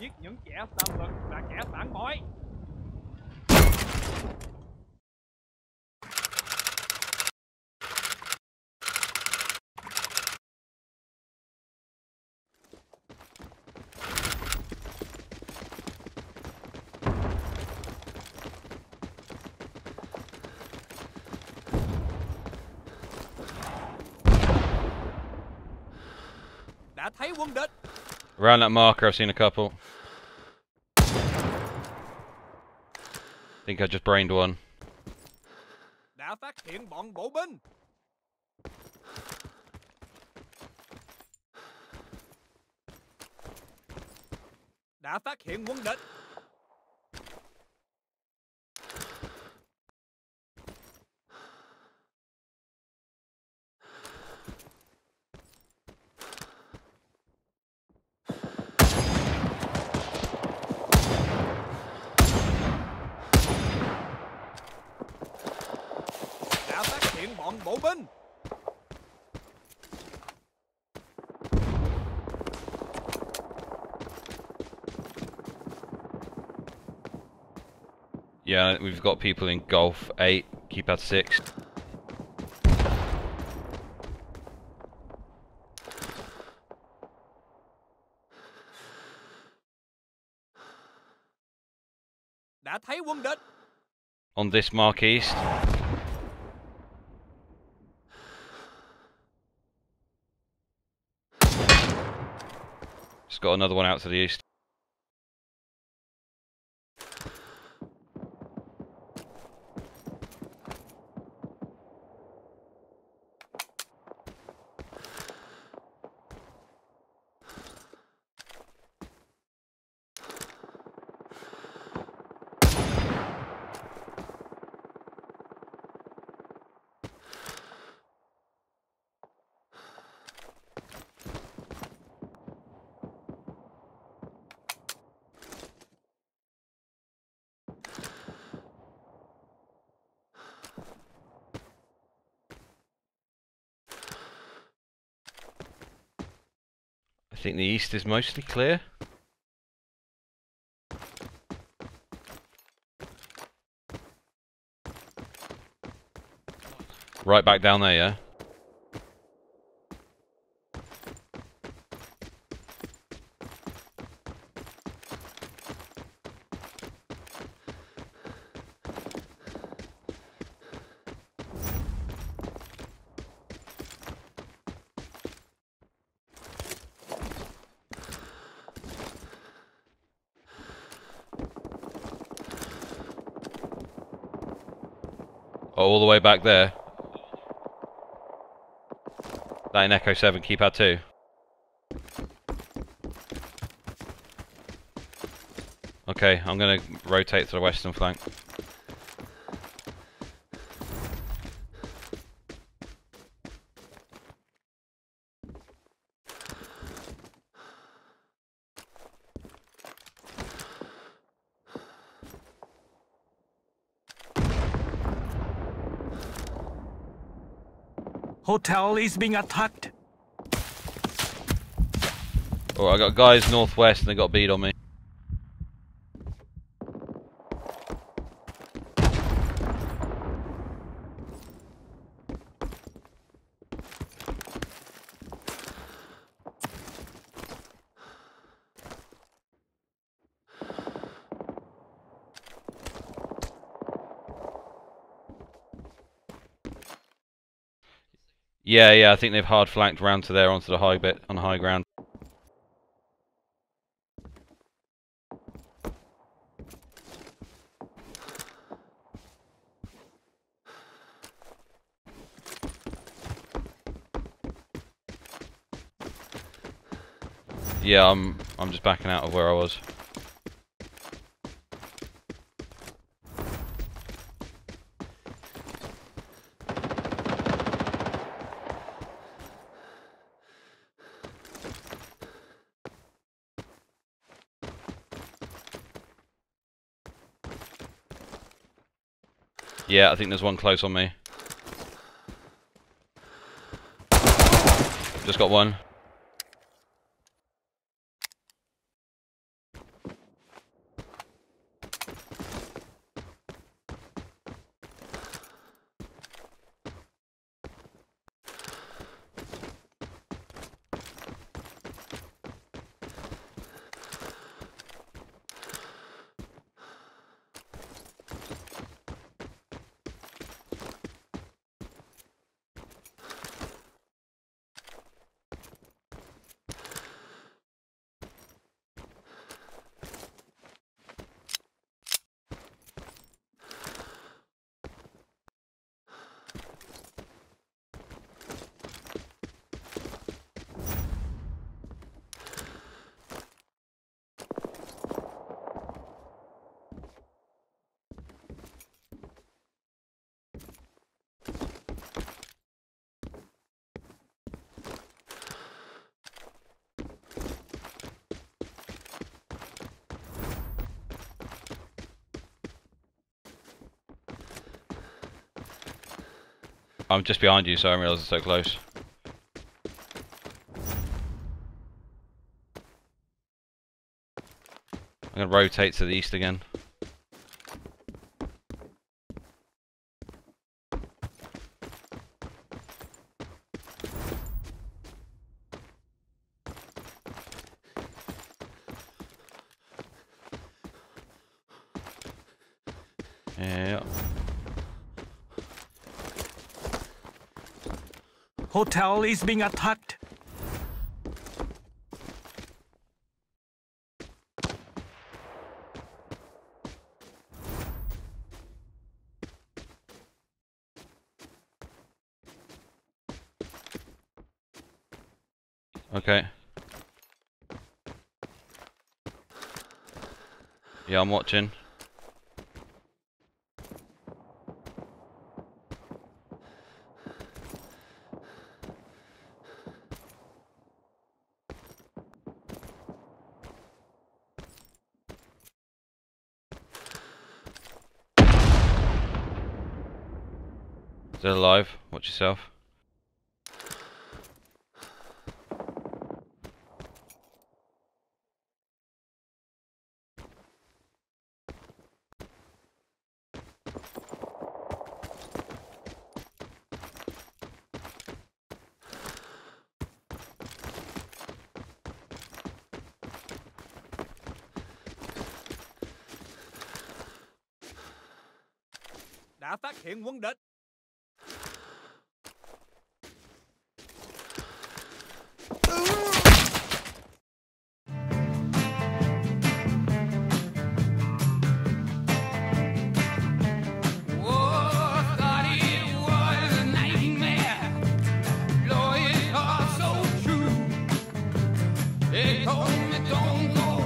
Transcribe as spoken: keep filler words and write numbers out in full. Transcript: giết những kẻ tạm lực là kẻ phản bội. Around that marker, I've seen a couple. I think I just brained one. Đã phát hiện bọn bộ binh. Đã phát hiện quân địch. Bộ binh. Yeah, we've got people in Golf eight, keypad six. Đã thấy quân địch. On this mark east. Got another one out to the east. I think the east is mostly clear. Right back down there, yeah? Oh, all the way back there. That in Echo seven, keypad two. Okay, I'm gonna rotate to the western flank. Hotel is being attacked. Oh, I got guys northwest and they got beat on me. Yeah, yeah, I think they've hard flanked round to there onto the high bit on high ground. Yeah, I'm I'm just backing out of where I was. Yeah, I think there's one close on me. Just got one. I'm just behind you, so I didn't realise it's so close. I'm going to rotate to the east again. Yeah. Hotel is being attacked. Okay. Yeah, I'm watching. Still alive, watch yourself. Đã phát hiện quân địch. They told me don't go.